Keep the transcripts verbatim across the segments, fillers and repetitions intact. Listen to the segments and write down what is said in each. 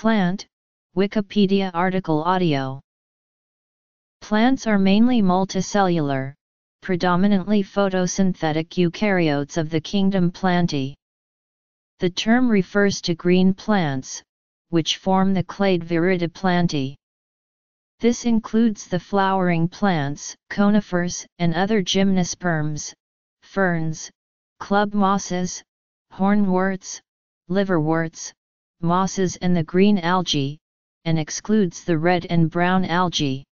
Plant, Wikipedia article audio. Plants are mainly multicellular, predominantly photosynthetic eukaryotes of the kingdom Plantae. The term refers to green plants, which form the clade Viridiplantae. Plantae. This includes the flowering plants, conifers and other gymnosperms, ferns, club mosses, hornworts, liverworts, mosses and the green algae, and excludes the red and brown algae.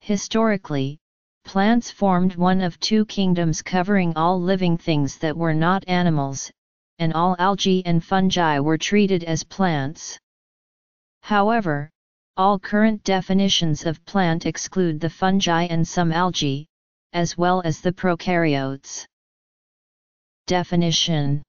Historically, plants formed one of two kingdoms covering all living things that were not animals, and all algae and fungi were treated as plants. However, all current definitions of plant exclude the fungi and some algae, as well as the prokaryotes. Definition: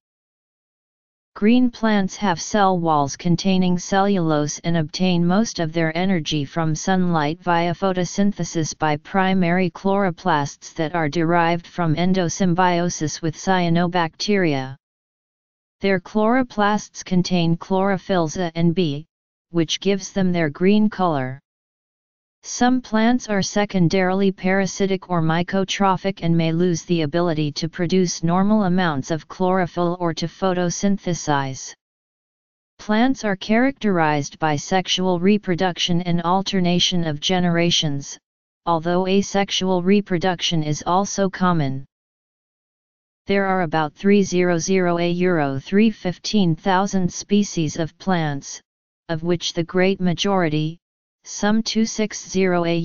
green plants have cell walls containing cellulose and obtain most of their energy from sunlight via photosynthesis by primary chloroplasts that are derived from endosymbiosis with cyanobacteria. Their chloroplasts contain chlorophylls A and B, which gives them their green color. Some plants are secondarily parasitic or mycotrophic and may lose the ability to produce normal amounts of chlorophyll or to photosynthesize. Plants are characterized by sexual reproduction and alternation of generations, although asexual reproduction is also common. There are about three hundred to three hundred fifteen thousand species of plants, of which the great majority, some two hundred sixty to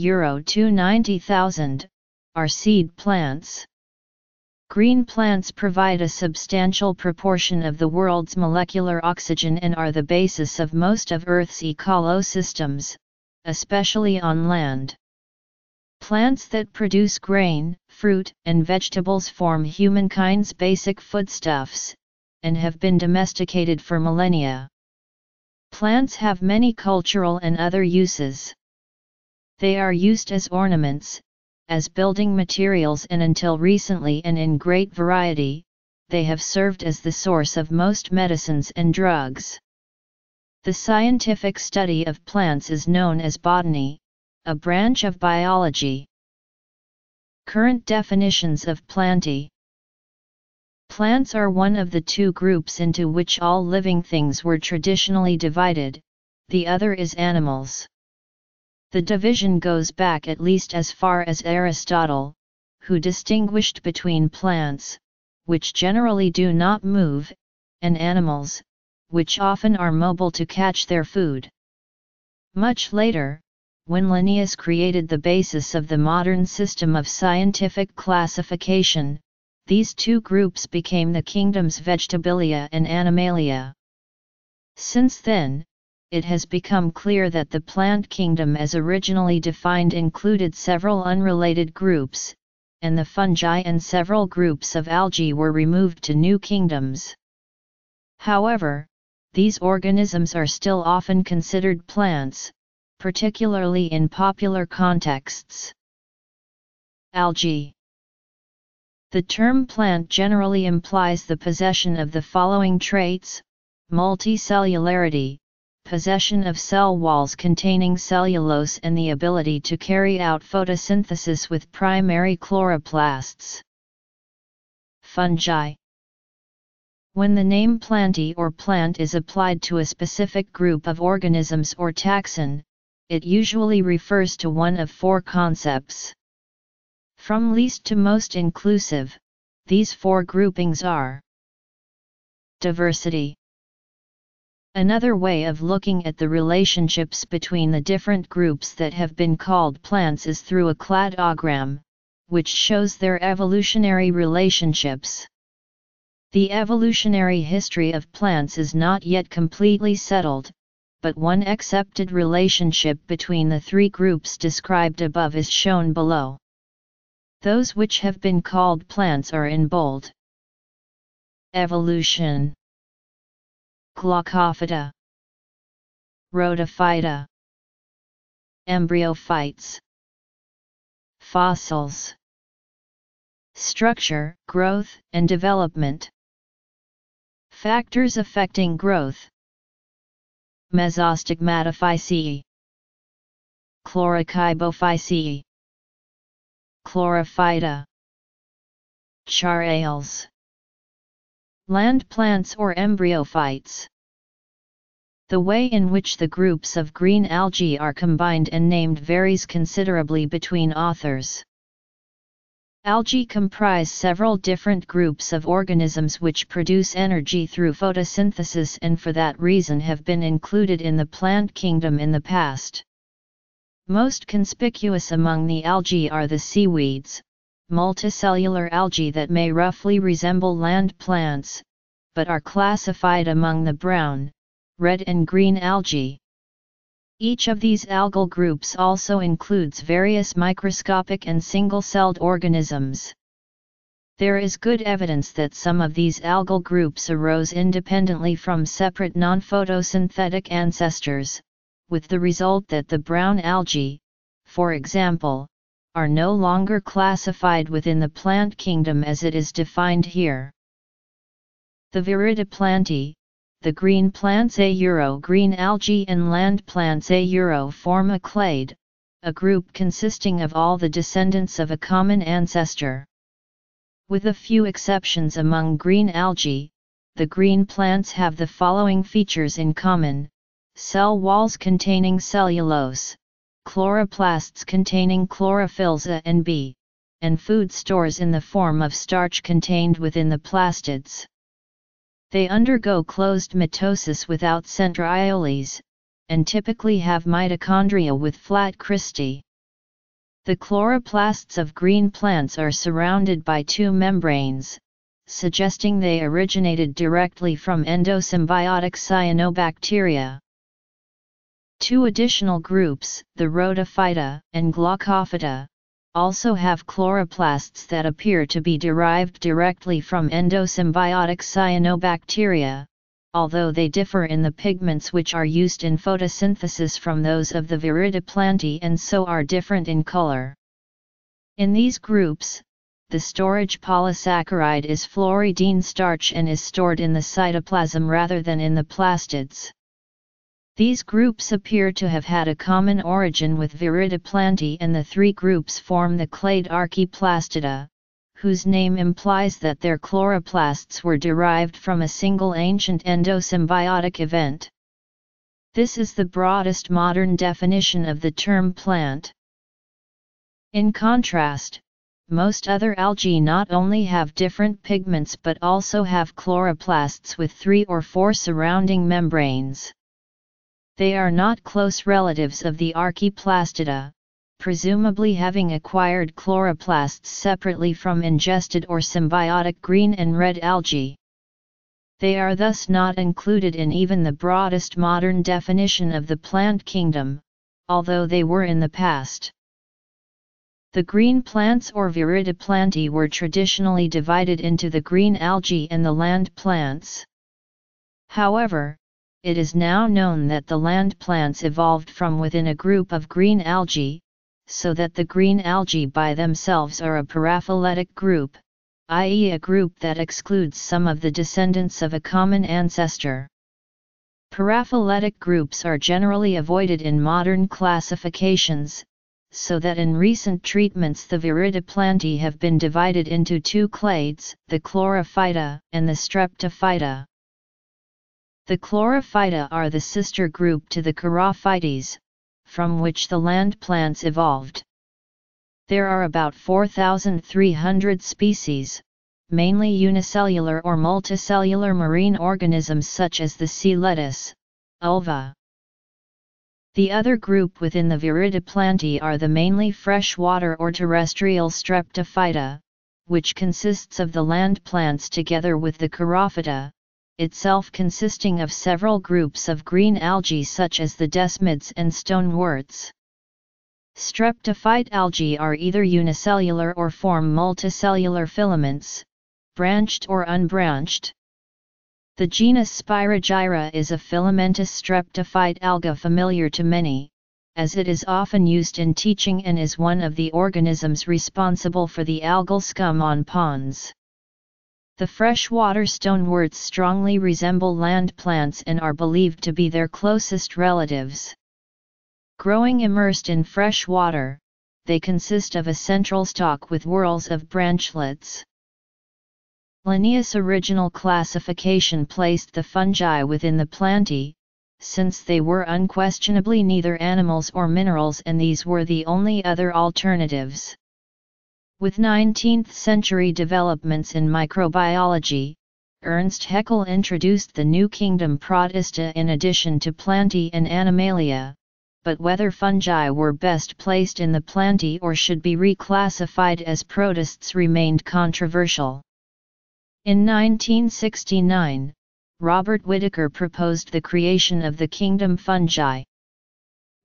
two hundred ninety thousand, are seed plants. Green plants provide a substantial proportion of the world's molecular oxygen and are the basis of most of Earth's ecosystems, especially on land. Plants that produce grain, fruit, and vegetables form humankind's basic foodstuffs, and have been domesticated for millennia. Plants have many cultural and other uses. They are used as ornaments, as building materials, and until recently and in great variety, they have served as the source of most medicines and drugs. The scientific study of plants is known as botany, a branch of biology. Current definitions of Plantae. Plants are one of the two groups into which all living things were traditionally divided, the other is animals. The division goes back at least as far as Aristotle, who distinguished between plants, which generally do not move, and animals, which often are mobile to catch their food. Much later, when Linnaeus created the basis of the modern system of scientific classification, these two groups became the kingdoms Vegetabilia and Animalia. Since then, it has become clear that the plant kingdom as originally defined included several unrelated groups, and the fungi and several groups of algae were removed to new kingdoms. However, these organisms are still often considered plants, particularly in popular contexts. Algae. The term plant generally implies the possession of the following traits: multicellularity, possession of cell walls containing cellulose and the ability to carry out photosynthesis with primary chloroplasts. Fungi. When the name Plantae or plant is applied to a specific group of organisms or taxon, it usually refers to one of four concepts. From least to most inclusive, these four groupings are: diversity. Another way of looking at the relationships between the different groups that have been called plants is through a cladogram, which shows their evolutionary relationships. The evolutionary history of plants is not yet completely settled, but one accepted relationship between the three groups described above is shown below. Those which have been called plants are in bold. Evolution: Glaucophyta, Rhodophyta, Embryophytes. Fossils: structure, growth, and development. Factors affecting growth: mesostigmatophyceae, chloracibophyceae, chlorophyta, char-ales, land plants or embryophytes. The way in which the groups of green algae are combined and named varies considerably between authors. Algae comprise several different groups of organisms which produce energy through photosynthesis and for that reason have been included in the plant kingdom in the past. Most conspicuous among the algae are the seaweeds, multicellular algae that may roughly resemble land plants, but are classified among the brown, red and green algae. Each of these algal groups also includes various microscopic and single-celled organisms. There is good evidence that some of these algal groups arose independently from separate non-photosynthetic ancestors, with the result that the brown algae, for example, are no longer classified within the plant kingdom as it is defined here. The Virida plantae, the green plants Auro, green algae and land plants Auro form a clade, a group consisting of all the descendants of a common ancestor. With a few exceptions among green algae, the green plants have the following features in common: cell walls containing cellulose, chloroplasts containing chlorophylls A and B, and food stores in the form of starch contained within the plastids. They undergo closed mitosis without centrioles, and typically have mitochondria with flat cristae. The chloroplasts of green plants are surrounded by two membranes, suggesting they originated directly from endosymbiotic cyanobacteria. Two additional groups, the Rhodophyta and Glaucophyta, also have chloroplasts that appear to be derived directly from endosymbiotic cyanobacteria, although they differ in the pigments which are used in photosynthesis from those of the Virida plantae and so are different in color. In these groups, the storage polysaccharide is fluoridine starch and is stored in the cytoplasm rather than in the plastids. These groups appear to have had a common origin with Virida plantae, and the three groups form the clade Archaeplastida, whose name implies that their chloroplasts were derived from a single ancient endosymbiotic event. This is the broadest modern definition of the term plant. In contrast, most other algae not only have different pigments but also have chloroplasts with three or four surrounding membranes. They are not close relatives of the Archaeplastida, presumably having acquired chloroplasts separately from ingested or symbiotic green and red algae. They are thus not included in even the broadest modern definition of the plant kingdom, although they were in the past. The green plants or Virida plantae were traditionally divided into the green algae and the land plants. However, it is now known that the land plants evolved from within a group of green algae, so that the green algae by themselves are a paraphyletic group, that is a group that excludes some of the descendants of a common ancestor. Paraphyletic groups are generally avoided in modern classifications, so that in recent treatments the Virida plantae have been divided into two clades, the Chlorophyta and the Streptophyta. The Chlorophyta are the sister group to the Charophytes, from which the land plants evolved. There are about four thousand three hundred species, mainly unicellular or multicellular marine organisms such as the sea lettuce, ulva. The other group within the Virida plantae are the mainly freshwater or terrestrial Streptophyta, which consists of the land plants together with the Charophyta, itself consisting of several groups of green algae such as the desmids and stoneworts. Streptophyte algae are either unicellular or form multicellular filaments, branched or unbranched. The genus Spirogyra is a filamentous streptophyte alga familiar to many, as it is often used in teaching and is one of the organisms responsible for the algal scum on ponds. The freshwater stoneworts strongly resemble land plants and are believed to be their closest relatives. Growing immersed in fresh water, they consist of a central stalk with whorls of branchlets. Linnaeus' original classification placed the fungi within the Plantae, since they were unquestionably neither animals or minerals, and these were the only other alternatives. With nineteenth century developments in microbiology, Ernst Haeckel introduced the new kingdom Protista in addition to Plantae and Animalia, but whether fungi were best placed in the Plantae or should be reclassified as protists remained controversial. In nineteen sixty-nine, Robert Whitaker proposed the creation of the kingdom fungi.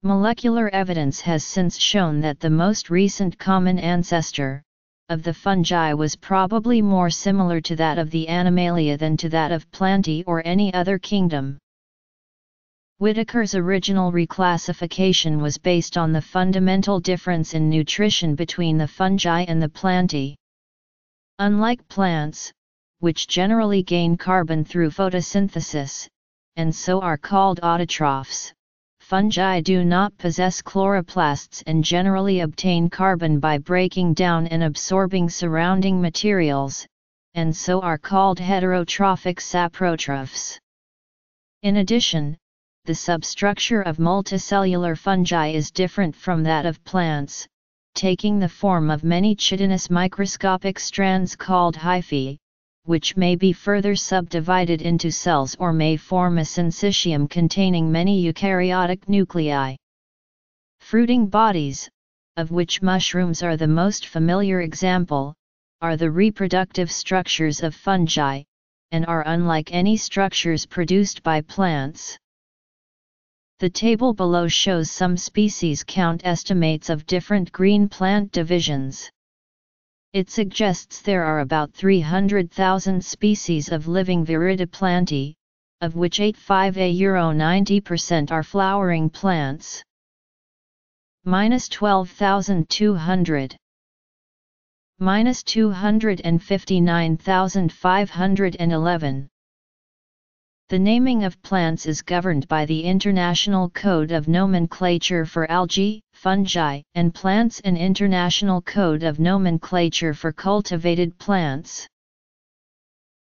Molecular evidence has since shown that the most recent common ancestor of the fungi was probably more similar to that of the Animalia than to that of Plantae or any other kingdom. Whitaker's original reclassification was based on the fundamental difference in nutrition between the fungi and the Plantae. Unlike plants, which generally gain carbon through photosynthesis, and so are called autotrophs, fungi do not possess chloroplasts and generally obtain carbon by breaking down and absorbing surrounding materials, and so are called heterotrophic saprotrophs. In addition, the substructure of multicellular fungi is different from that of plants, taking the form of many chitinous microscopic strands called hyphae, which may be further subdivided into cells or may form a syncytium containing many eukaryotic nuclei. Fruiting bodies, of which mushrooms are the most familiar example, are the reproductive structures of fungi, and are unlike any structures produced by plants. The table below shows some species count estimates of different green plant divisions. It suggests there are about three hundred thousand species of living Viridiplantae, of which eighty-five to ninety percent are flowering plants. Minus twelve thousand two hundred. Minus two hundred fifty-nine thousand five hundred eleven. The naming of plants is governed by the International Code of Nomenclature for Algae, Fungi, and Plants and International Code of Nomenclature for Cultivated Plants.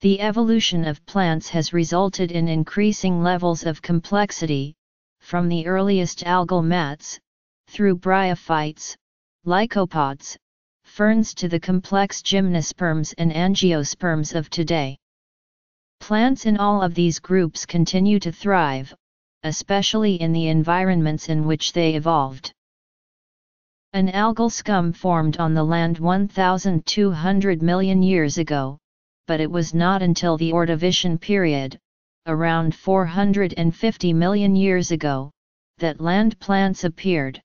The evolution of plants has resulted in increasing levels of complexity, from the earliest algal mats, through bryophytes, lycopods, ferns to the complex gymnosperms and angiosperms of today. Plants in all of these groups continue to thrive, especially in the environments in which they evolved. An algal scum formed on the land one thousand two hundred million years ago, but it was not until the Ordovician period, around four hundred fifty million years ago, that land plants appeared.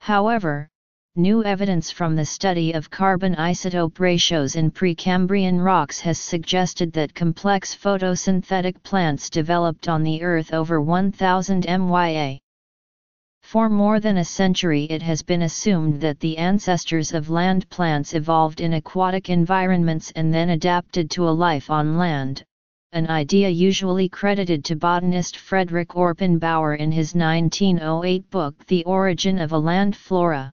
However, new evidence from the study of carbon isotope ratios in Precambrian rocks has suggested that complex photosynthetic plants developed on the Earth over one thousand M Y A. For more than a century, it has been assumed that the ancestors of land plants evolved in aquatic environments and then adapted to a life on land, an idea usually credited to botanist Frederick Orpenbauer in his nineteen oh eight book The Origin of a Land Flora.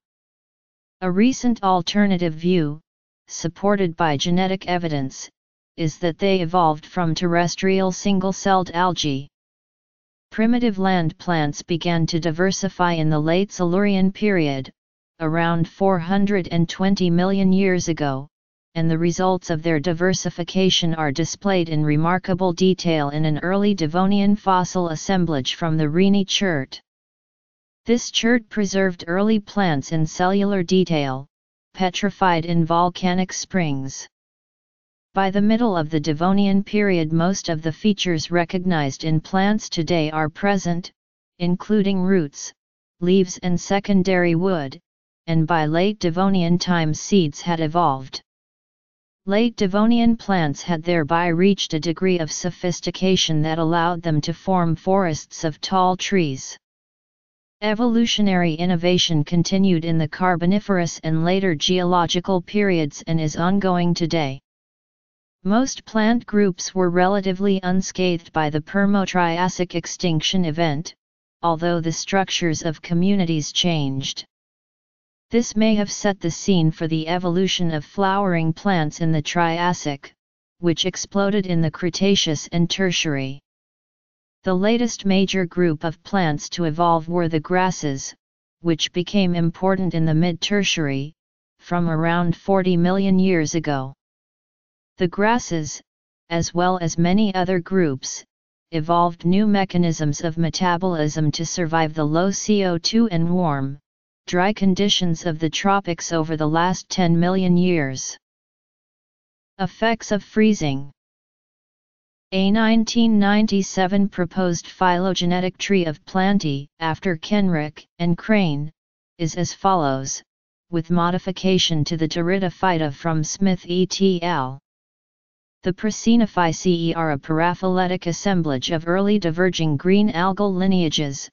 A recent alternative view, supported by genetic evidence, is that they evolved from terrestrial single-celled algae. Primitive land plants began to diversify in the late Silurian period, around four hundred twenty million years ago, and the results of their diversification are displayed in remarkable detail in an early Devonian fossil assemblage from the Reni Chert. This chert preserved early plants in cellular detail, petrified in volcanic springs. By the middle of the Devonian period, most of the features recognized in plants today are present, including roots, leaves and secondary wood, and by late Devonian time seeds had evolved. Late Devonian plants had thereby reached a degree of sophistication that allowed them to form forests of tall trees. Evolutionary innovation continued in the Carboniferous and later geological periods and is ongoing today. most plant groups were relatively unscathed by the Permo-Triassic extinction event, although the structures of communities changed. This may have set the scene for the evolution of flowering plants in the Triassic, which exploded in the Cretaceous and Tertiary. The latest major group of plants to evolve were the grasses, which became important in the mid-Tertiary, from around forty million years ago. The grasses, as well as many other groups, evolved new mechanisms of metabolism to survive the low C O two and warm, dry conditions of the tropics over the last ten million years. Effects of freezing. A nineteen ninety-seven proposed phylogenetic tree of Plantae, after Kenrick and Crane, is as follows, with modification to the Pteridophyta from Smith et al. The Procinophyceae are a paraphyletic assemblage of early diverging green algal lineages,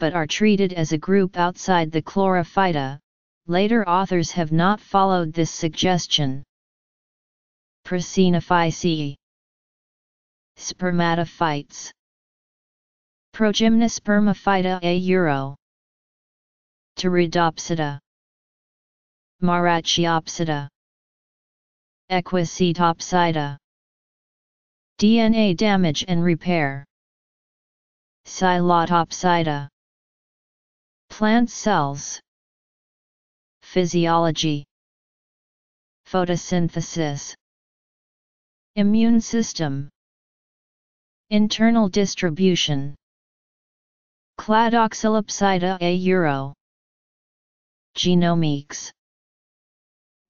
but are treated as a group outside the Chlorophyta. Later authors have not followed this suggestion. Procinophyceae. Spermatophytes. Progymnospermophyta a euro. Pteridopsida. Marachiopsida. Equicetopsida. D N A damage and repair. Psilotopsida. Plant cells. Physiology. Photosynthesis. Immune system. Internal distribution. Cladoxylopsida a euro. Genomics.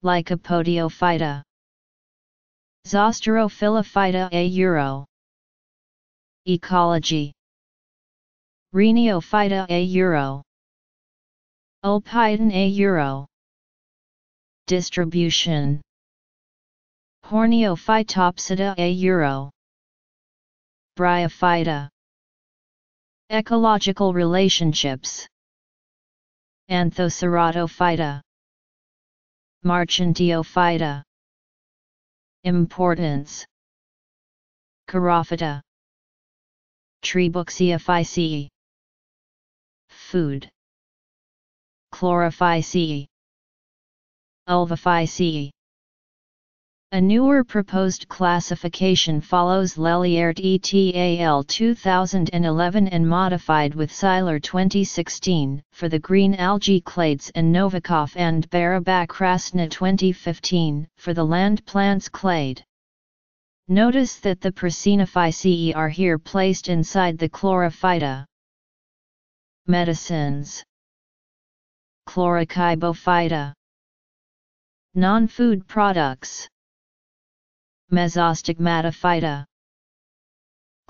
Lycopodiophyta. Zosterophyllophyta a euro. Ecology. Rheniophyta a euro. Ulpidin a euro. Distribution. Horneophytopsida a euro. Bryophyta. Ecological relationships. Anthoceratophyta. Marchantiophyta. Importance. Charophyta. Triboxyophyceae. Food. Chlorophyceae. Ulvophyceae. A newer proposed classification follows Leliert et al. two thousand eleven and modified with Seiler twenty sixteen for the green algae clades and Novikov and Barabakrasna twenty fifteen for the land plants clade. Notice that the Procinophyceae are here placed inside the Chlorophyta. Medicines. Chlorachibophyta. Non-food products. Mesostigmatophyta.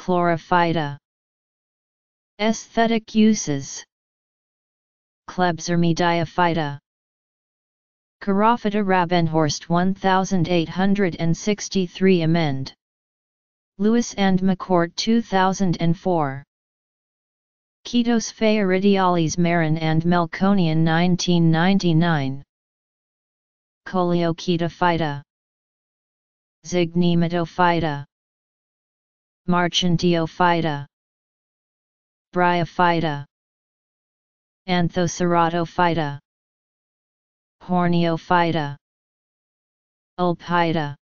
Chlorophyta. Aesthetic uses. Klebsermidiophyta. Charophyta Rabenhorst eighteen sixty-three amend. Lewis and McCord two thousand four. Chetosphaerideales Marin and Melkonian nineteen ninety-nine. Coleochetophyta. Zygnematophyta. Marchantiophyta. Bryophyta. Anthoceratophyta. Horneophyta. Ulpida.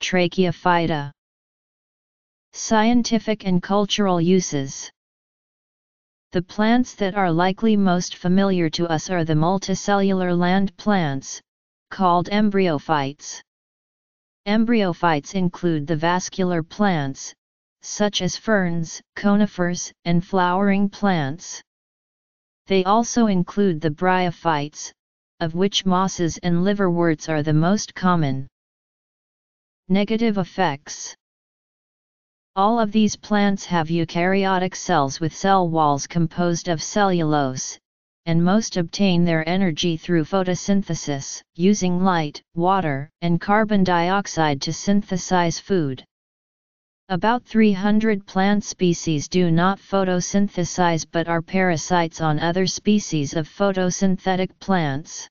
Tracheophyta. Scientific and cultural uses. The plants that are likely most familiar to us are the multicellular land plants, called embryophytes. Embryophytes include the vascular plants, such as ferns, conifers, and flowering plants. They also include the bryophytes, of which mosses and liverworts are the most common. Negative effects. All of these plants have eukaryotic cells with cell walls composed of cellulose, and most obtain their energy through photosynthesis, using light, water, and carbon dioxide to synthesize food. About three hundred plant species do not photosynthesize but are parasites on other species of photosynthetic plants.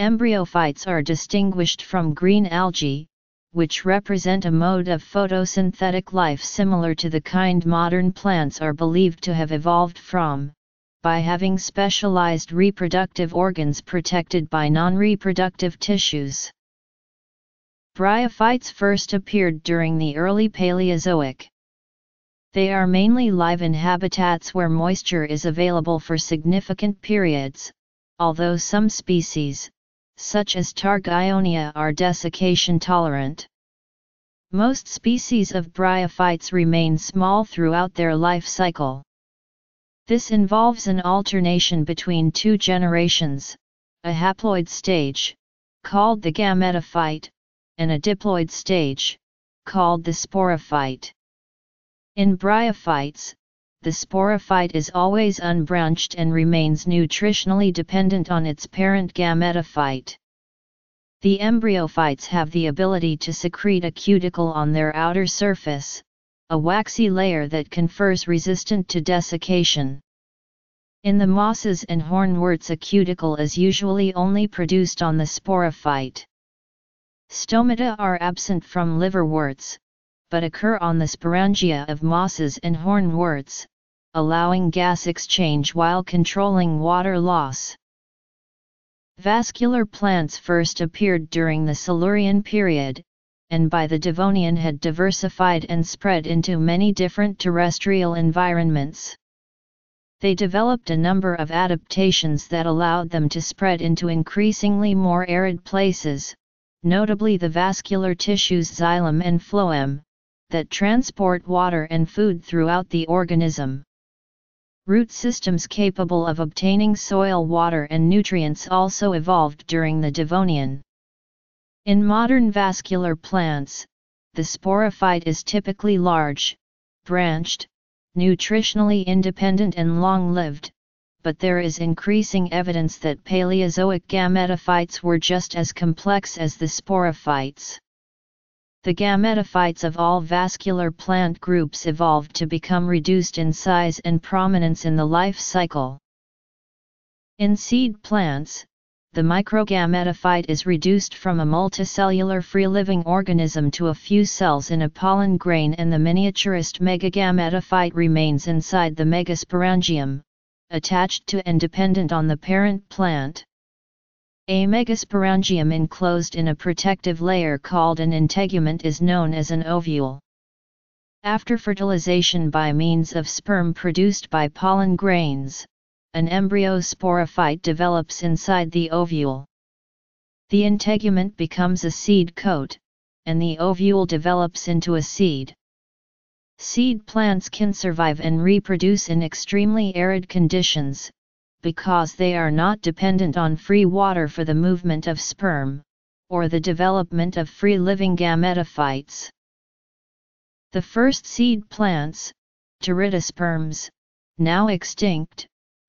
Embryophytes are distinguished from green algae, which represent a mode of photosynthetic life similar to the kind modern plants are believed to have evolved from, by having specialized reproductive organs protected by non-reproductive tissues. Bryophytes first appeared during the early Paleozoic. They are mainly live in habitats where moisture is available for significant periods, although some species, such as Targyonia, are desiccation tolerant. Most species of bryophytes remain small throughout their life cycle. This involves an alternation between two generations, a haploid stage, called the gametophyte, and a diploid stage, called the sporophyte. In bryophytes, the sporophyte is always unbranched and remains nutritionally dependent on its parent gametophyte. The embryophytes have the ability to secrete a cuticle on their outer surface, a waxy layer that confers resistance to desiccation. In the mosses and hornworts, a cuticle is usually only produced on the sporophyte. Stomata are absent from liverworts, but occur on the sporangia of mosses and hornworts, allowing gas exchange while controlling water loss. Vascular plants first appeared during the Silurian period, and by the Devonian had diversified and spread into many different terrestrial environments. They developed a number of adaptations that allowed them to spread into increasingly more arid places, notably the vascular tissues xylem and phloem, that transport water and food throughout the organism. Root systems capable of obtaining soil water and nutrients also evolved during the Devonian. In modern vascular plants, the sporophyte is typically large, branched, nutritionally independent and long-lived, but there is increasing evidence that Paleozoic gametophytes were just as complex as the sporophytes. The gametophytes of all vascular plant groups evolved to become reduced in size and prominence in the life cycle. In seed plants, the microgametophyte is reduced from a multicellular free-living organism to a few cells in a pollen grain, and the miniaturist megagametophyte remains inside the megasporangium, attached to and dependent on the parent plant. A megasporangium enclosed in a protective layer called an integument is known as an ovule. After fertilization by means of sperm produced by pollen grains, an embryo sporophyte develops inside the ovule. The integument becomes a seed coat, and the ovule develops into a seed. Seed plants can survive and reproduce in extremely arid conditions, because they are not dependent on free water for the movement of sperm, or the development of free-living gametophytes. The first seed plants, pteridosperms, now extinct,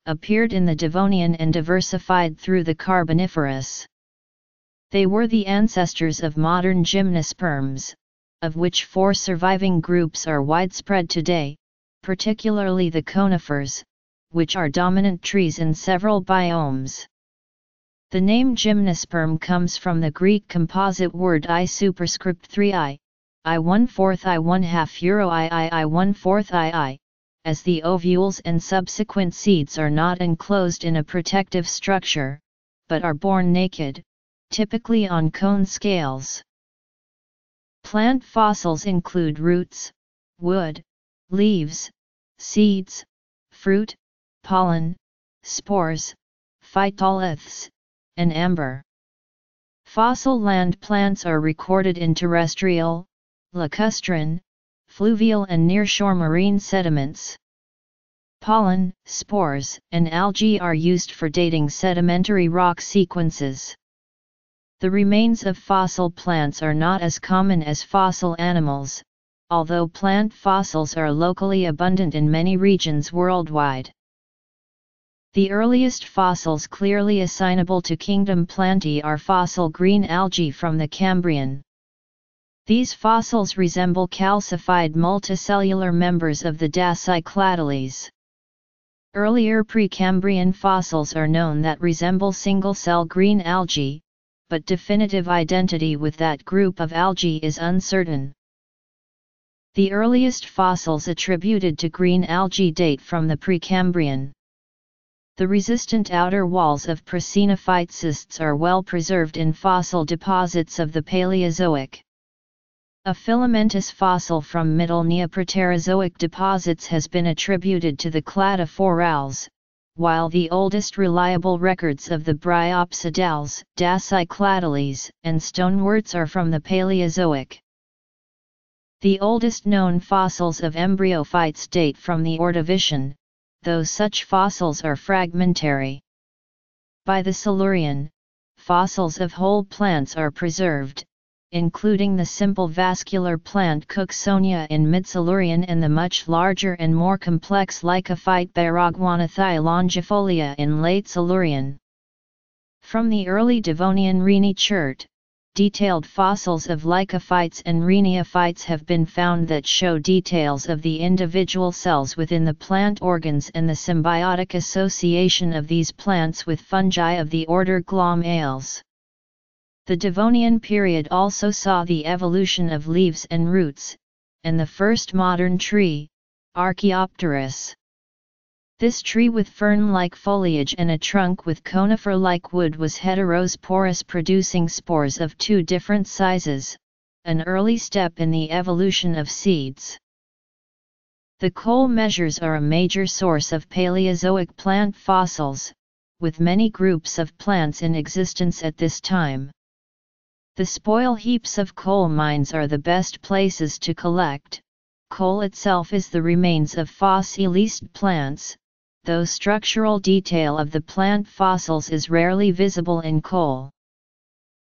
appeared in the Devonian and diversified through the Carboniferous. They were the ancestors of modern gymnosperms, of which four surviving groups are widespread today, particularly the conifers, which are dominant trees in several biomes. The name gymnosperm comes from the Greek composite word I superscript three I, I one fourth I one half euro I I I one fourth I I, as the ovules and subsequent seeds are not enclosed in a protective structure, but are born naked, typically on cone scales. Plant fossils include roots, wood, leaves, seeds, fruit, pollen, spores, phytoliths, and amber. Fossil land plants are recorded in terrestrial, lacustrine, fluvial and nearshore marine sediments. Pollen, spores, and algae are used for dating sedimentary rock sequences. The remains of fossil plants are not as common as fossil animals, although plant fossils are locally abundant in many regions worldwide. The earliest fossils clearly assignable to Kingdom Plantae are fossil green algae from the Cambrian. These fossils resemble calcified multicellular members of the dasycladales. Earlier Precambrian fossils are known that resemble single-cell green algae, but definitive identity with that group of algae is uncertain. The earliest fossils attributed to green algae date from the Precambrian. The resistant outer walls of Presenophyte cysts are well preserved in fossil deposits of the Paleozoic. A filamentous fossil from Middle Neoproterozoic deposits has been attributed to the Cladophorales, while the oldest reliable records of the Bryopsidales, Dacycladales, and stoneworts are from the Paleozoic. The oldest known fossils of embryophytes date from the Ordovician, though such fossils are fragmentary. By the Silurian, fossils of whole plants are preserved, including the simple vascular plant Cooksonia in mid-Silurian and the much larger and more complex Lycophyte Baragwanathi longifolia in late Silurian. From the early Devonian Rheni Chert, detailed fossils of lycophytes and rheniophytes have been found that show details of the individual cells within the plant organs and the symbiotic association of these plants with fungi of the order Glomerales. The Devonian period also saw the evolution of leaves and roots, and the first modern tree, Archaeopteris. This tree with fern-like foliage and a trunk with conifer-like wood was heterosporous, producing spores of two different sizes, an early step in the evolution of seeds. The coal measures are a major source of Paleozoic plant fossils, with many groups of plants in existence at this time. The spoil heaps of coal mines are the best places to collect. Coal itself is the remains of fossilized plants, though structural detail of the plant fossils is rarely visible in coal.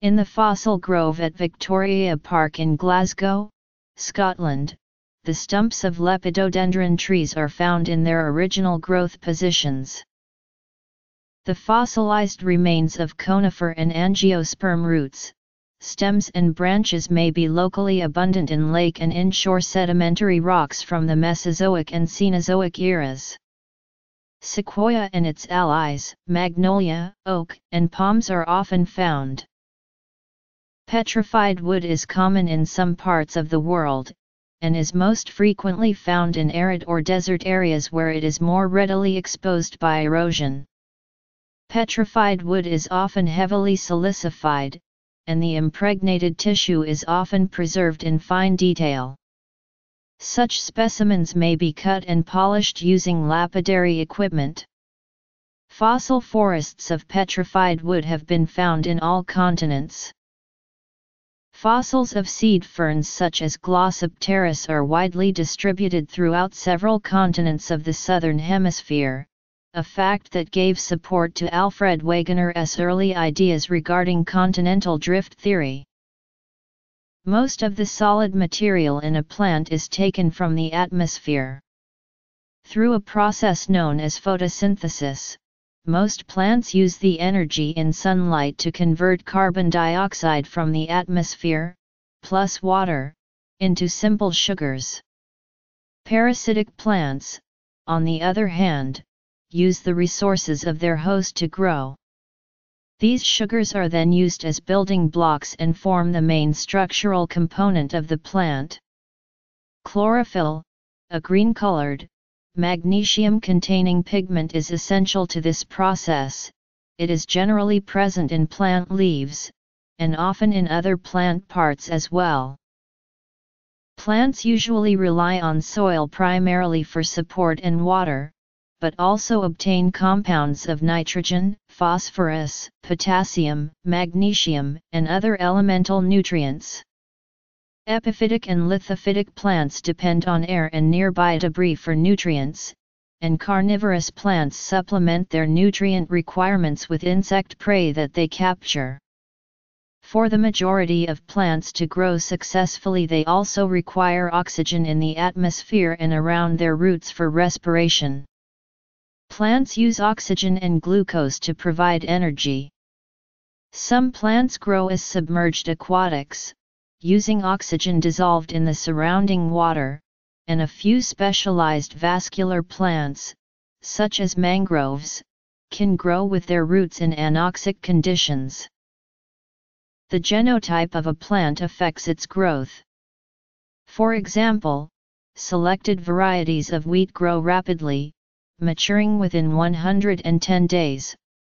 In the fossil grove at Victoria Park in Glasgow, Scotland, the stumps of lepidodendron trees are found in their original growth positions. The fossilized remains of conifer and angiosperm roots, stems and branches may be locally abundant in lake and inshore sedimentary rocks from the Mesozoic and Cenozoic eras. Sequoia and its allies, magnolia, oak, and palms are often found. Petrified wood is common in some parts of the world, and is most frequently found in arid or desert areas where it is more readily exposed by erosion. Petrified wood is often heavily silicified, and the impregnated tissue is often preserved in fine detail. Such specimens may be cut and polished using lapidary equipment. Fossil forests of petrified wood have been found in all continents. Fossils of seed ferns such as Glossopteris are widely distributed throughout several continents of the Southern Hemisphere, a fact that gave support to Alfred Wegener's early ideas regarding continental drift theory. Most of the solid material in a plant is taken from the atmosphere. Through a process known as photosynthesis, most plants use the energy in sunlight to convert carbon dioxide from the atmosphere, plus water, into simple sugars. Parasitic plants, on the other hand, use the resources of their host to grow. These sugars are then used as building blocks and form the main structural component of the plant. Chlorophyll, a green-colored, magnesium-containing pigment, is essential to this process. It is generally present in plant leaves, and often in other plant parts as well. Plants usually rely on soil primarily for support and water, but also obtain compounds of nitrogen, phosphorus, potassium, magnesium, and other elemental nutrients. Epiphytic and lithophytic plants depend on air and nearby debris for nutrients, and carnivorous plants supplement their nutrient requirements with insect prey that they capture. For the majority of plants to grow successfully, they also require oxygen in the atmosphere and around their roots for respiration. Plants use oxygen and glucose to provide energy. Some plants grow as submerged aquatics, using oxygen dissolved in the surrounding water, and a few specialized vascular plants, such as mangroves, can grow with their roots in anoxic conditions. the genotype of a plant affects its growth. For example, selected varieties of wheat grow rapidly, maturing within one hundred ten days,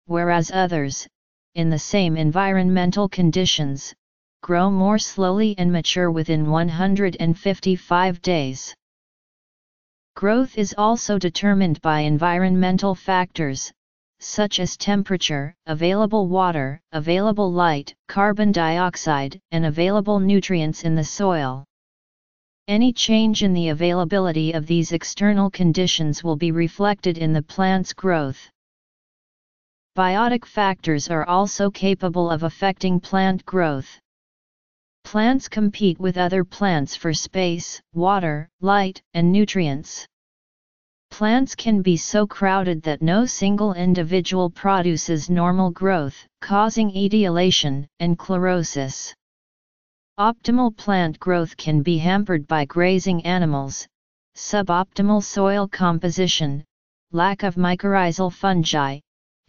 whereas others, in the same environmental conditions, grow more slowly and mature within one hundred fifty-five days. Growth is also determined by environmental factors, such as temperature, available water, available light, carbon dioxide, and available nutrients in the soil. Any change in the availability of these external conditions will be reflected in the plant's growth. Biotic factors are also capable of affecting plant growth. Plants compete with other plants for space, water, light, and nutrients. Plants can be so crowded that no single individual produces normal growth, causing etiolation and chlorosis. Optimal plant growth can be hampered by grazing animals, suboptimal soil composition, lack of mycorrhizal fungi,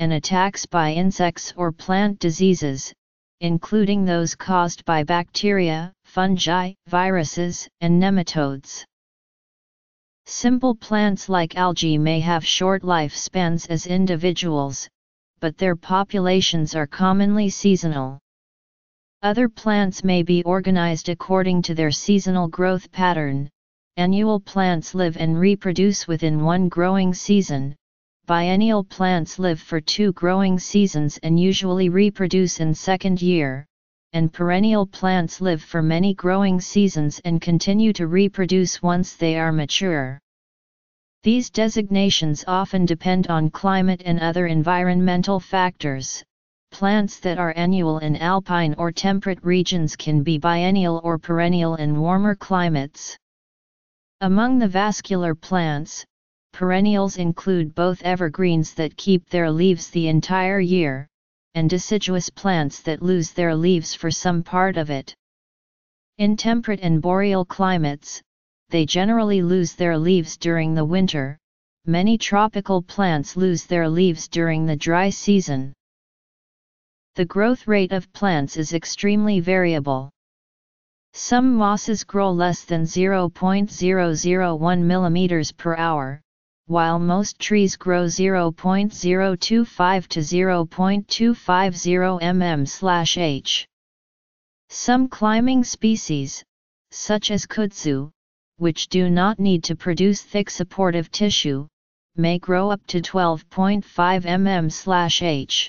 and attacks by insects or plant diseases, including those caused by bacteria, fungi, viruses, and nematodes. Simple plants like algae may have short lifespans as individuals, but their populations are commonly seasonal. Other plants may be organized according to their seasonal growth pattern. Annual plants live and reproduce within one growing season. Biennial plants live for two growing seasons and usually reproduce in second year, and perennial plants live for many growing seasons and continue to reproduce once they are mature. These designations often depend on climate and other environmental factors. Plants that are annual in alpine or temperate regions can be biennial or perennial in warmer climates. Among the vascular plants, perennials include both evergreens that keep their leaves the entire year, and deciduous plants that lose their leaves for some part of it. In temperate and boreal climates, they generally lose their leaves during the winter. Many tropical plants lose their leaves during the dry season. The growth rate of plants is extremely variable. Some mosses grow less than zero point zero zero one millimeters per hour, while most trees grow zero point zero two five to zero point two five zero millimeters per hour. Some climbing species, such as kudzu, which do not need to produce thick supportive tissue, may grow up to twelve point five millimeters per hour.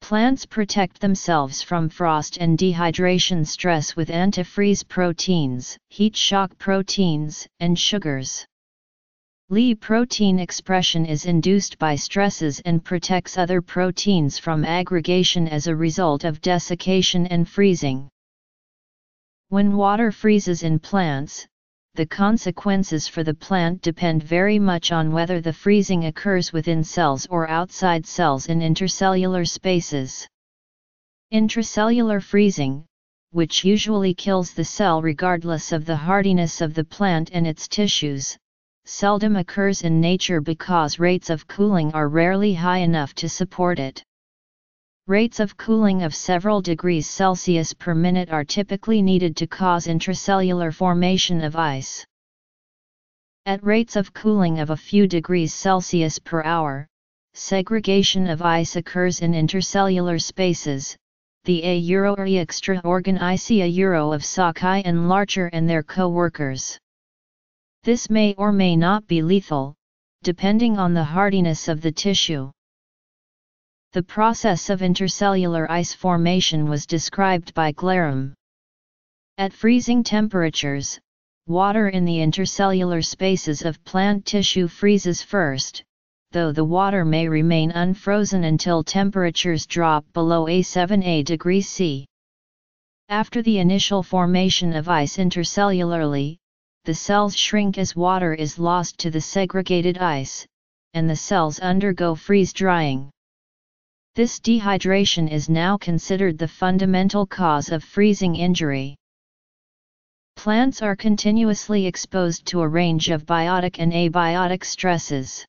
Plants protect themselves from frost and dehydration stress with antifreeze proteins, heat shock proteins, and sugars. L I protein expression is induced by stresses and protects other proteins from aggregation as a result of desiccation and freezing. When water freezes in plants, the consequences for the plant depend very much on whether the freezing occurs within cells or outside cells in intercellular spaces. Intracellular freezing, which usually kills the cell regardless of the hardiness of the plant and its tissues, seldom occurs in nature because rates of cooling are rarely high enough to support it. Rates of cooling of several degrees Celsius per minute are typically needed to cause intracellular formation of ice. At rates of cooling of a few degrees Celsius per hour, segregation of ice occurs in intercellular spaces. The aeuroae extraorgan Icaeuro of Sakai and Larcher and their co-workers. This may or may not be lethal, depending on the hardiness of the tissue. The process of intercellular ice formation was described by Glarum. At freezing temperatures, water in the intercellular spaces of plant tissue freezes first, though the water may remain unfrozen until temperatures drop below seventy degrees Celsius. After the initial formation of ice intercellularly, the cells shrink as water is lost to the segregated ice, and the cells undergo freeze-drying. This dehydration is now considered the fundamental cause of freezing injury. Plants are continuously exposed to a range of biotic and abiotic stresses.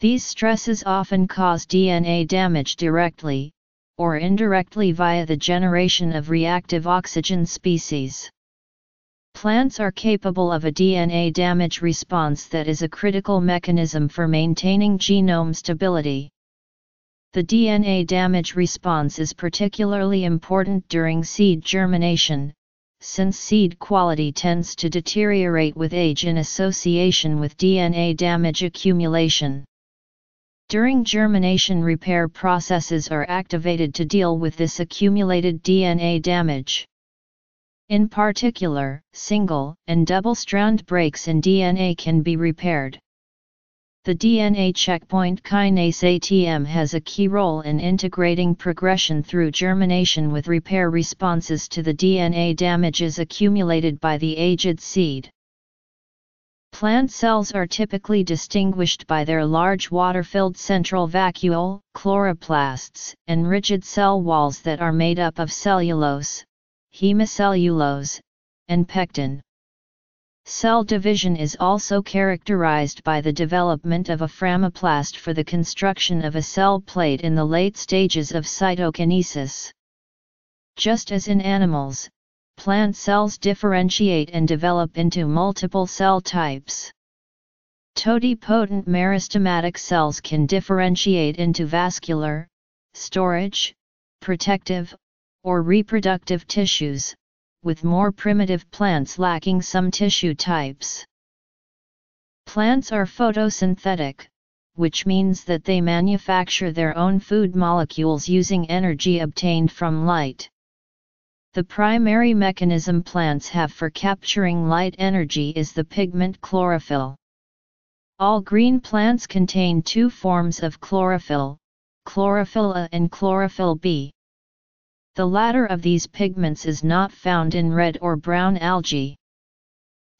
These stresses often cause D N A damage directly, or indirectly via the generation of reactive oxygen species. Plants are capable of a D N A damage response that is a critical mechanism for maintaining genome stability. The D N A damage response is particularly important during seed germination, since seed quality tends to deteriorate with age in association with D N A damage accumulation. During germination, repair processes are activated to deal with this accumulated D N A damage. In particular, single and double-strand breaks in D N A can be repaired. The D N A checkpoint kinase A T M has a key role in integrating progression through germination with repair responses to the D N A damages accumulated by the aged seed. Plant cells are typically distinguished by their large water-filled central vacuole, chloroplasts, and rigid cell walls that are made up of cellulose, hemicellulose, and pectin. Cell division is also characterized by the development of a framoplast for the construction of a cell plate in the late stages of cytokinesis. Just as in animals, plant cells differentiate and develop into multiple cell types. Totipotent meristematic cells can differentiate into vascular, storage, protective, or reproductive tissues, with more primitive plants lacking some tissue types. Plants are photosynthetic, which means that they manufacture their own food molecules using energy obtained from light. The primary mechanism plants have for capturing light energy is the pigment chlorophyll. All green plants contain two forms of chlorophyll, chlorophyll A and chlorophyll B. The latter of these pigments is not found in red or brown algae.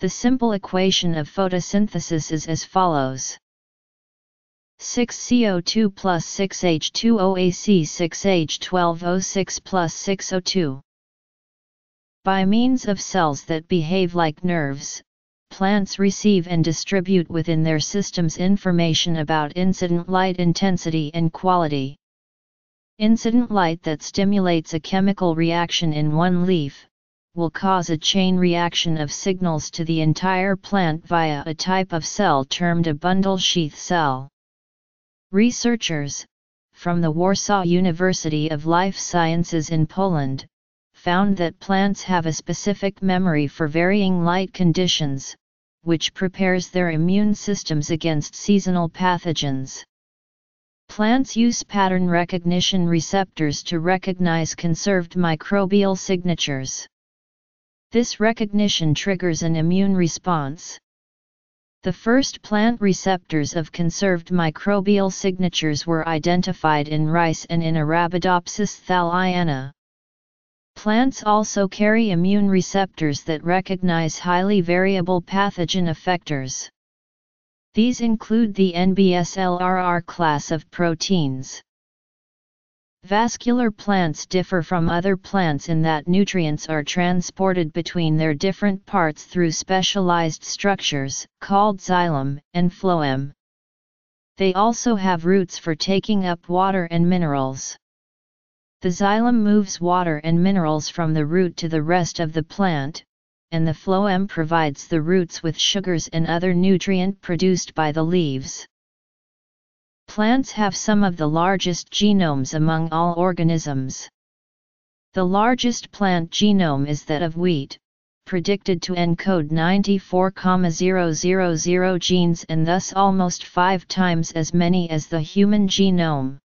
The simple equation of photosynthesis is as follows. six C O two plus six H two O A C six H twelve O six plus six O two. By means of cells that behave like nerves, plants receive and distribute within their systems information about incident light intensity and quality. Incident light that stimulates a chemical reaction in one leaf will cause a chain reaction of signals to the entire plant via a type of cell termed a bundle sheath cell. Researchers from the Warsaw University of Life Sciences in Poland found that plants have a specific memory for varying light conditions, which prepares their immune systems against seasonal pathogens. Plants use pattern recognition receptors to recognize conserved microbial signatures. This recognition triggers an immune response. The first plant receptors of conserved microbial signatures were identified in rice and in Arabidopsis thaliana. Plants also carry immune receptors that recognize highly variable pathogen effectors. These include the N B S L R R class of proteins. Vascular plants differ from other plants in that nutrients are transported between their different parts through specialized structures, called xylem and phloem. They also have roots for taking up water and minerals. The xylem moves water and minerals from the root to the rest of the plant, and the phloem provides the roots with sugars and other nutrients produced by the leaves. Plants have some of the largest genomes among all organisms. The largest plant genome is that of wheat, predicted to encode ninety-four thousand genes and thus almost five times as many as the human genome.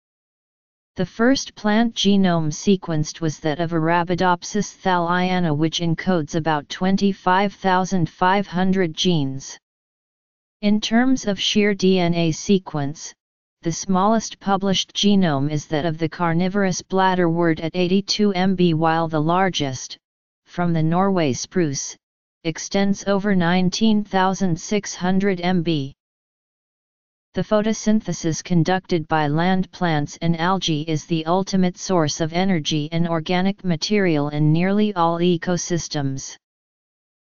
The first plant genome sequenced was that of Arabidopsis thaliana, which encodes about twenty-five thousand five hundred genes. In terms of sheer D N A sequence, the smallest published genome is that of the carnivorous bladderwort at eighty-two megabytes, while the largest, from the Norway spruce, extends over nineteen thousand six hundred megabytes. The photosynthesis conducted by land plants and algae is the ultimate source of energy and organic material in nearly all ecosystems.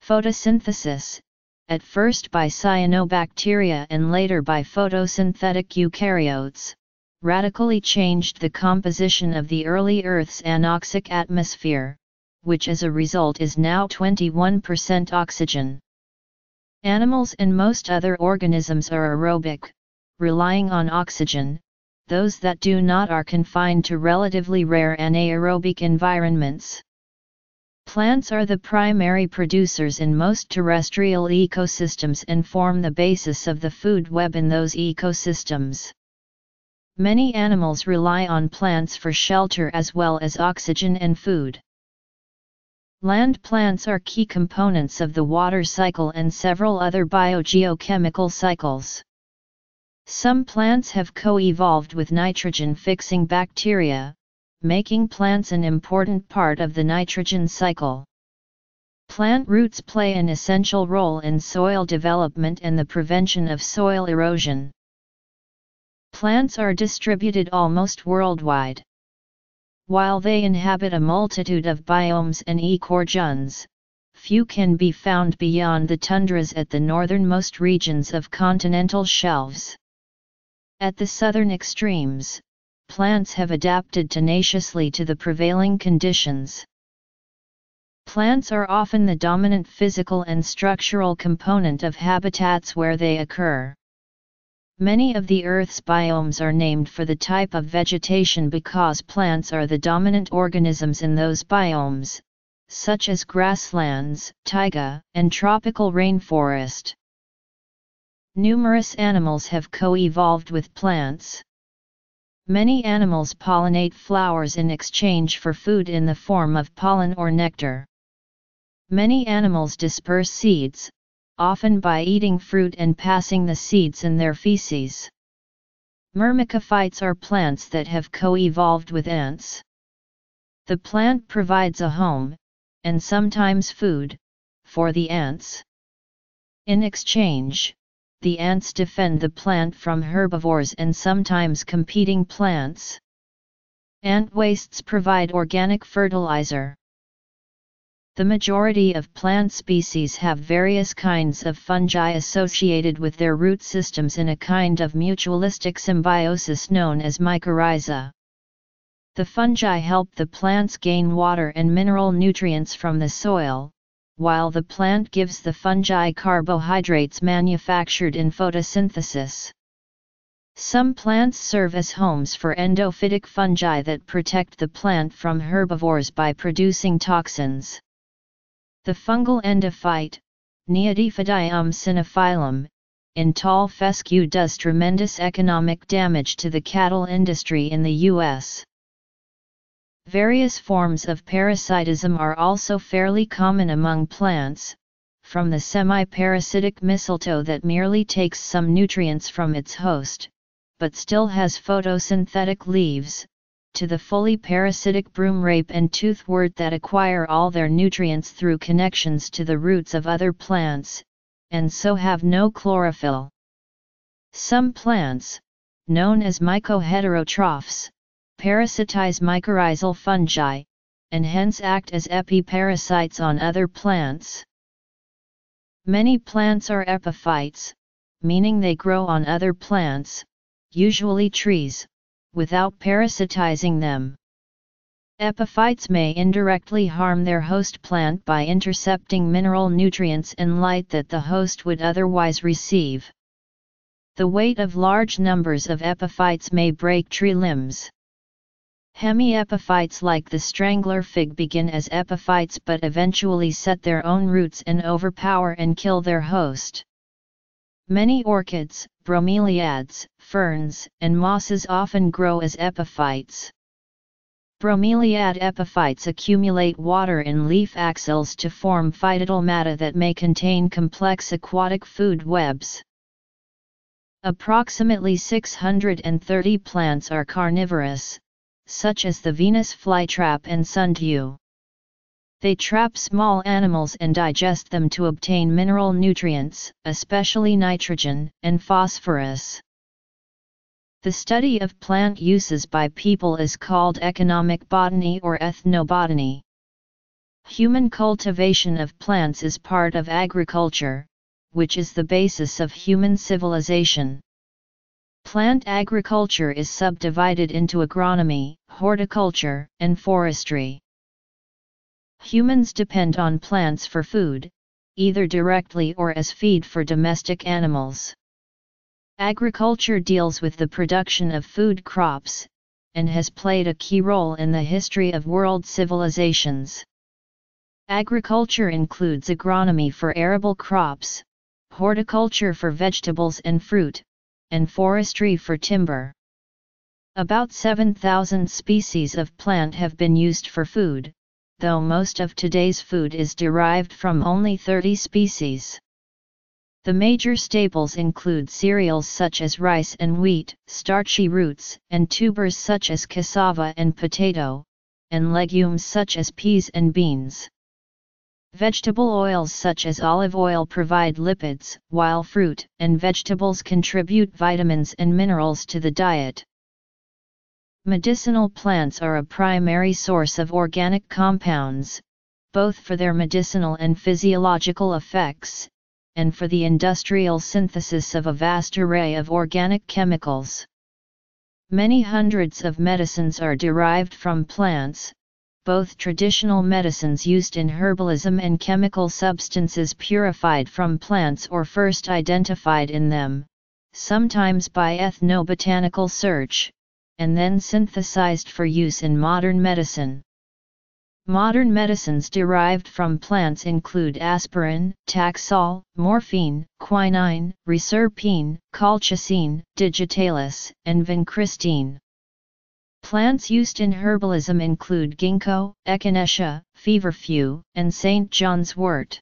Photosynthesis, at first by cyanobacteria and later by photosynthetic eukaryotes, radically changed the composition of the early Earth's anoxic atmosphere, which as a result is now twenty-one percent oxygen. Animals and most other organisms are aerobic, relying on oxygen. Those that do not are confined to relatively rare anaerobic environments. Plants are the primary producers in most terrestrial ecosystems and form the basis of the food web in those ecosystems. Many animals rely on plants for shelter as well as oxygen and food. Land plants are key components of the water cycle and several other biogeochemical cycles. Some plants have co-evolved with nitrogen-fixing bacteria, making plants an important part of the nitrogen cycle. Plant roots play an essential role in soil development and the prevention of soil erosion. Plants are distributed almost worldwide. While they inhabit a multitude of biomes and ecoregions, few can be found beyond the tundras at the northernmost regions of continental shelves. At the southern extremes, plants have adapted tenaciously to the prevailing conditions. Plants are often the dominant physical and structural component of habitats where they occur. Many of the Earth's biomes are named for the type of vegetation because plants are the dominant organisms in those biomes, such as grasslands, taiga, and tropical rainforest. Numerous animals have co-evolved with plants. Many animals pollinate flowers in exchange for food in the form of pollen or nectar. Many animals disperse seeds, often by eating fruit and passing the seeds in their feces. Myrmecophytes are plants that have co-evolved with ants. The plant provides a home, and sometimes food, for the ants. In exchange, the ants defend the plant from herbivores and sometimes competing plants. Ant wastes provide organic fertilizer. The majority of plant species have various kinds of fungi associated with their root systems in a kind of mutualistic symbiosis known as mycorrhiza. The fungi help the plants gain water and mineral nutrients from the soil, while the plant gives the fungi carbohydrates manufactured in photosynthesis. Some plants serve as homes for endophytic fungi that protect the plant from herbivores by producing toxins. The fungal endophyte, Neophydium cynophyllum, in tall fescue does tremendous economic damage to the cattle industry in the U S Various forms of parasitism are also fairly common among plants, from the semi-parasitic mistletoe that merely takes some nutrients from its host, but still has photosynthetic leaves, to the fully parasitic broomrape and toothwort that acquire all their nutrients through connections to the roots of other plants, and so have no chlorophyll. Some plants, known as mycoheterotrophs, parasitize mycorrhizal fungi, and hence act as epiparasites on other plants. Many plants are epiphytes, meaning they grow on other plants, usually trees, without parasitizing them. Epiphytes may indirectly harm their host plant by intercepting mineral nutrients and light that the host would otherwise receive. The weight of large numbers of epiphytes may break tree limbs. Hemiepiphytes like the strangler fig begin as epiphytes but eventually set their own roots and overpower and kill their host. Many orchids, bromeliads, ferns, and mosses often grow as epiphytes. Bromeliad epiphytes accumulate water in leaf axils to form phytotomata that may contain complex aquatic food webs. Approximately six hundred thirty plants are carnivorous, such as the Venus flytrap and sundew. They trap small animals and digest them to obtain mineral nutrients, especially nitrogen and phosphorus. The study of plant uses by people is called economic botany or ethnobotany. Human cultivation of plants is part of agriculture, which is the basis of human civilization. Plant agriculture is subdivided into agronomy, horticulture, and forestry. Humans depend on plants for food, either directly or as feed for domestic animals. Agriculture deals with the production of food crops, and has played a key role in the history of world civilizations. Agriculture includes agronomy for arable crops, horticulture for vegetables and fruit, and forestry for timber. About seven thousand species of plant have been used for food, though most of today's food is derived from only thirty species. The major staples include cereals such as rice and wheat, starchy roots and tubers such as cassava and potato, and legumes such as peas and beans. Vegetable oils such as olive oil provide lipids, while fruit and vegetables contribute vitamins and minerals to the diet. Medicinal plants are a primary source of organic compounds, both for their medicinal and physiological effects, and for the industrial synthesis of a vast array of organic chemicals. Many hundreds of medicines are derived from plants, both traditional medicines used in herbalism and chemical substances purified from plants or first identified in them, sometimes by ethnobotanical search, and then synthesized for use in modern medicine. Modern medicines derived from plants include aspirin, Taxol, morphine, quinine, reserpine, colchicine, digitalis, and vincristine. Plants used in herbalism include ginkgo, echinacea, feverfew, and Saint John's wort.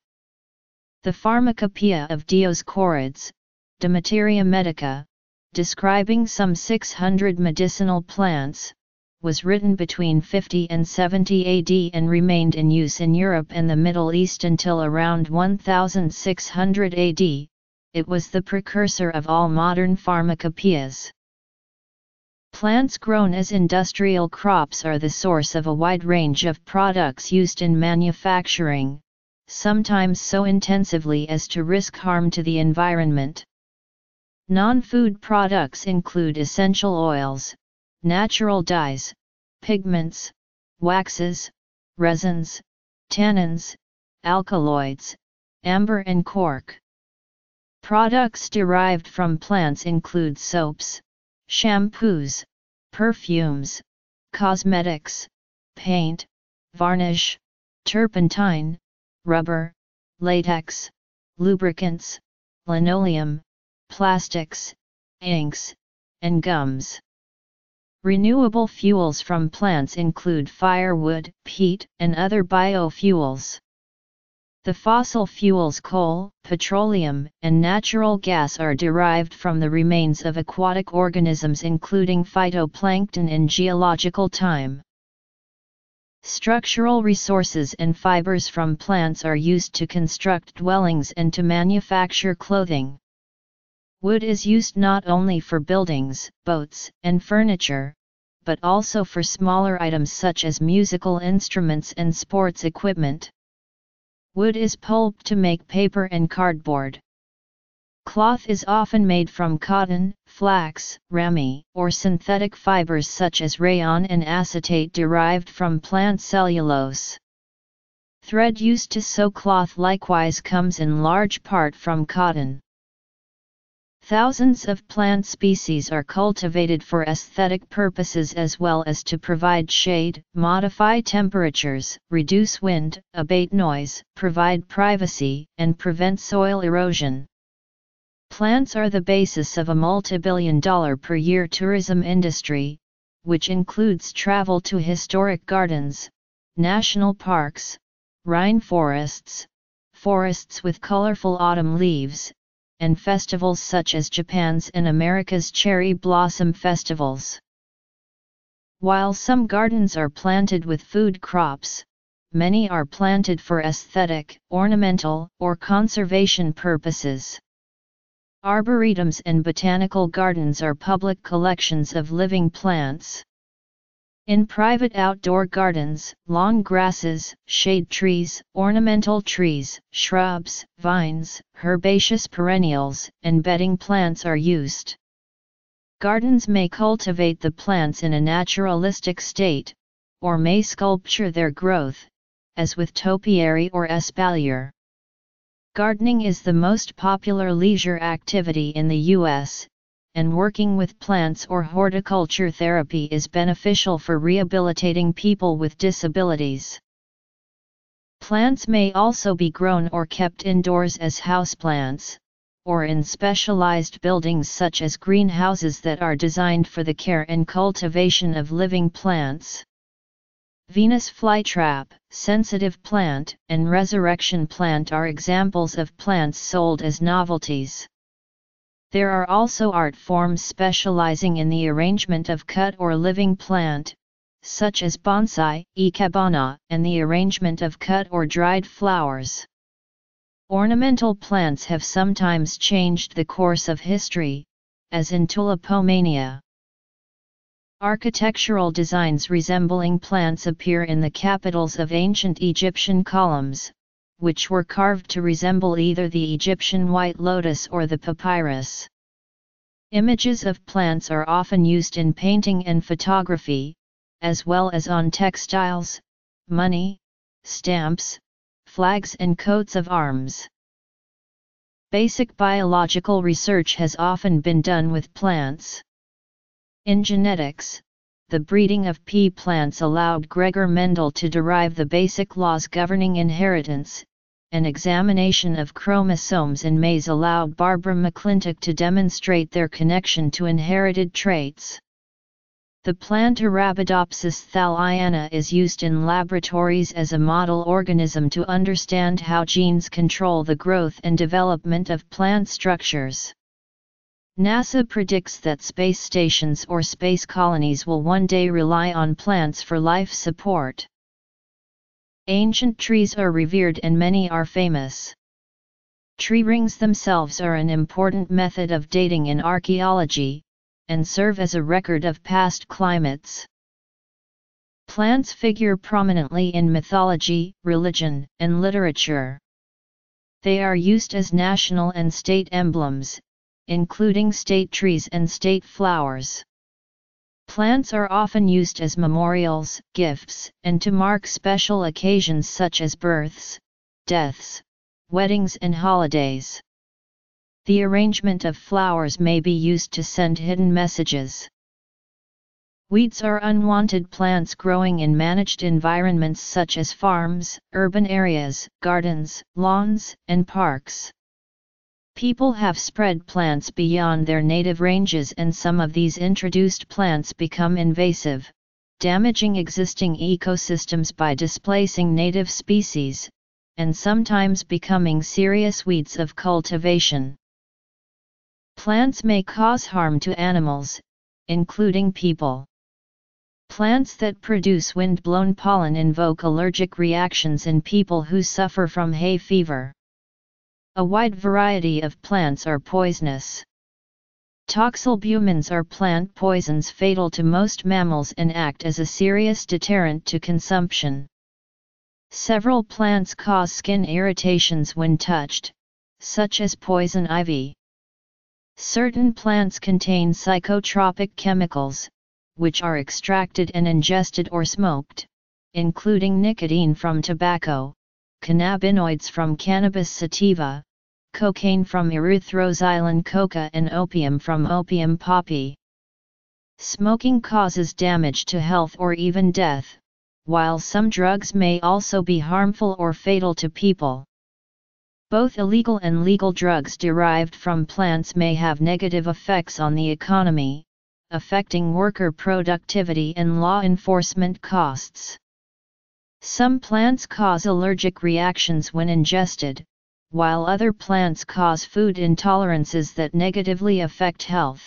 The Pharmacopoeia of Dioscorides, De Materia Medica, describing some six hundred medicinal plants, was written between fifty and seventy A D and remained in use in Europe and the Middle East until around one thousand six hundred A D, it was the precursor of all modern pharmacopoeias. Plants grown as industrial crops are the source of a wide range of products used in manufacturing, sometimes so intensively as to risk harm to the environment. Non-food products include essential oils, natural dyes, pigments, waxes, resins, tannins, alkaloids, amber and cork. Products derived from plants include soaps, shampoos, perfumes, cosmetics, paint, varnish, turpentine, rubber, latex, lubricants, linoleum, plastics, inks, and gums. Renewable fuels from plants include firewood, peat, and other biofuels. The fossil fuels coal, petroleum, and natural gas are derived from the remains of aquatic organisms including phytoplankton in geological time. Structural resources and fibers from plants are used to construct dwellings and to manufacture clothing. Wood is used not only for buildings, boats, and furniture, but also for smaller items such as musical instruments and sports equipment. Wood is pulped to make paper and cardboard. Cloth is often made from cotton, flax, ramie, or synthetic fibers such as rayon and acetate derived from plant cellulose. Thread used to sew cloth likewise comes in large part from cotton. Thousands of plant species are cultivated for aesthetic purposes as well as to provide shade, modify temperatures, reduce wind, abate noise, provide privacy, and prevent soil erosion. Plants are the basis of a multi-billion dollar per year tourism industry, which includes travel to historic gardens, national parks, rainforests, forests with colorful autumn leaves, and festivals such as Japan's and America's cherry blossom festivals. While some gardens are planted with food crops, many are planted for aesthetic, ornamental, or conservation purposes. Arboretums and botanical gardens are public collections of living plants. In private outdoor gardens, long grasses, shade trees, ornamental trees, shrubs, vines, herbaceous perennials, and bedding plants are used. Gardens may cultivate the plants in a naturalistic state, or may sculpture their growth, as with topiary or espalier. Gardening is the most popular leisure activity in the U S, and working with plants or horticulture therapy is beneficial for rehabilitating people with disabilities. Plants may also be grown or kept indoors as houseplants, or in specialized buildings such as greenhouses that are designed for the care and cultivation of living plants. Venus flytrap, sensitive plant, and resurrection plant are examples of plants sold as novelties. There are also art forms specializing in the arrangement of cut or living plant, such as bonsai, ikebana, and the arrangement of cut or dried flowers. Ornamental plants have sometimes changed the course of history, as in tulipomania. Architectural designs resembling plants appear in the capitals of ancient Egyptian columns, which were carved to resemble either the Egyptian white lotus or the papyrus. Images of plants are often used in painting and photography, as well as on textiles, money, stamps, flags and coats of arms. Basic biological research has often been done with plants. In genetics, the breeding of pea plants allowed Gregor Mendel to derive the basic laws governing inheritance, and examination of chromosomes in maize allowed Barbara McClintock to demonstrate their connection to inherited traits. The plant Arabidopsis thaliana is used in laboratories as a model organism to understand how genes control the growth and development of plant structures. NASA predicts that space stations or space colonies will one day rely on plants for life support. Ancient trees are revered and many are famous. Tree rings themselves are an important method of dating in archaeology, and serve as a record of past climates. Plants figure prominently in mythology, religion, and literature. They are used as national and state emblems, including state trees and state flowers. Plants are often used as memorials, gifts, and to mark special occasions such as births, deaths, weddings, and holidays. The arrangement of flowers may be used to send hidden messages. Weeds are unwanted plants growing in managed environments such as farms, urban areas, gardens, lawns, and parks. People have spread plants beyond their native ranges, and some of these introduced plants become invasive, damaging existing ecosystems by displacing native species, and sometimes becoming serious weeds of cultivation. Plants may cause harm to animals, including people. Plants that produce wind-blown pollen invoke allergic reactions in people who suffer from hay fever. A wide variety of plants are poisonous. Toxalbumins are plant poisons fatal to most mammals and act as a serious deterrent to consumption. Several plants cause skin irritations when touched, such as poison ivy. Certain plants contain psychotropic chemicals, which are extracted and ingested or smoked, including nicotine from tobacco, cannabinoids from cannabis sativa, cocaine from erythroxylon coca, and opium from opium poppy. Smoking causes damage to health or even death, while some drugs may also be harmful or fatal to people. Both illegal and legal drugs derived from plants may have negative effects on the economy, affecting worker productivity and law enforcement costs. Some plants cause allergic reactions when ingested, while other plants cause food intolerances that negatively affect health.